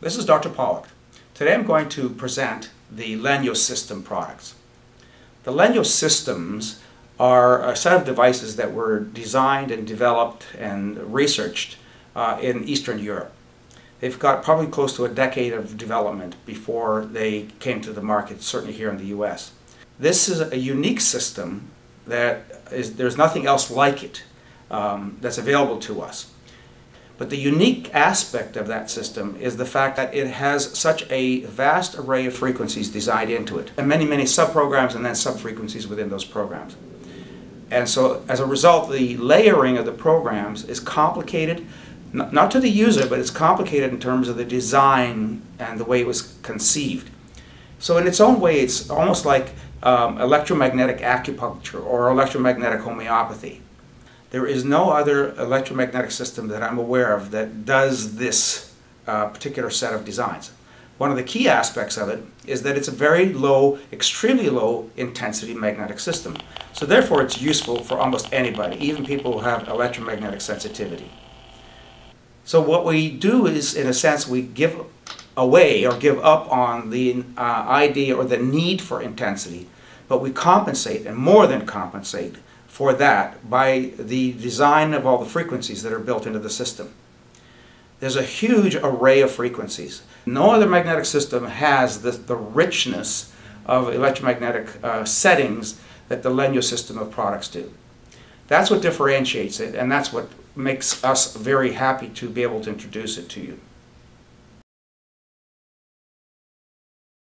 This is Dr. Pawluk. Today I'm going to present the Lenyo System products. The Lenyo Systems are a set of devices that were designed and developed and researched in Eastern Europe. They've got probably close to a decade of development before they came to the market, certainly here in the US. This is a unique system there's nothing else like it that's available to us. But the unique aspect of that system is the fact that it has such a vast array of frequencies designed into it, and many, many subprograms and then subfrequencies within those programs. And so as a result, the layering of the programs is complicated, not to the user, but it's complicated in terms of the design and the way it was conceived. So in its own way, it's almost like electromagnetic acupuncture or electromagnetic homeopathy. There is no other electromagnetic system that I'm aware of that does this particular set of designs. One of the key aspects of it is that it's a very low, extremely low intensity magnetic system. So therefore it's useful for almost anybody, even people who have electromagnetic sensitivity. So what we do is, in a sense, we give away or give up on the idea or the need for intensity, but we compensate, and more than compensate, for that by the design of all the frequencies that are built into the system. There's a huge array of frequencies. No other magnetic system has the richness of electromagnetic settings that the Lenyo system of products do. That's what differentiates it, and that's what makes us very happy to be able to introduce it to you.